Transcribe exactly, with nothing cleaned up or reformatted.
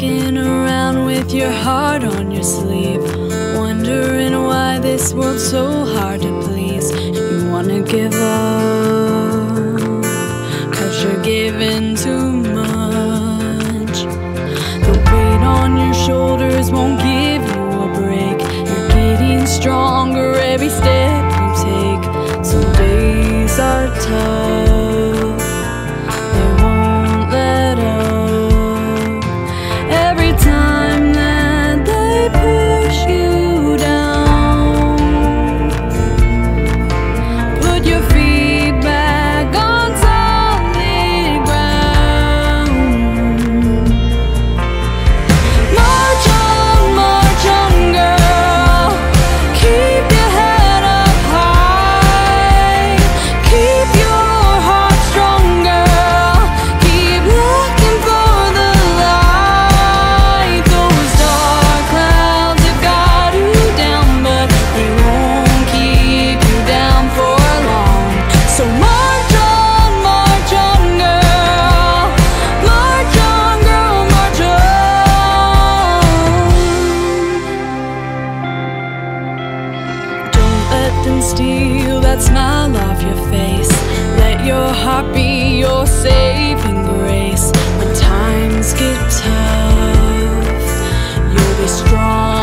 walking around with your heart on your sleeve, wondering why this world's so hard to please. You wanna give up, cause you're giving too much. The weight on your shoulders won't give you a break. You're getting stronger every step you take. Some days are tough, steal that smile off your face. Let your heart be your saving grace. When times get tough, you'll be strong.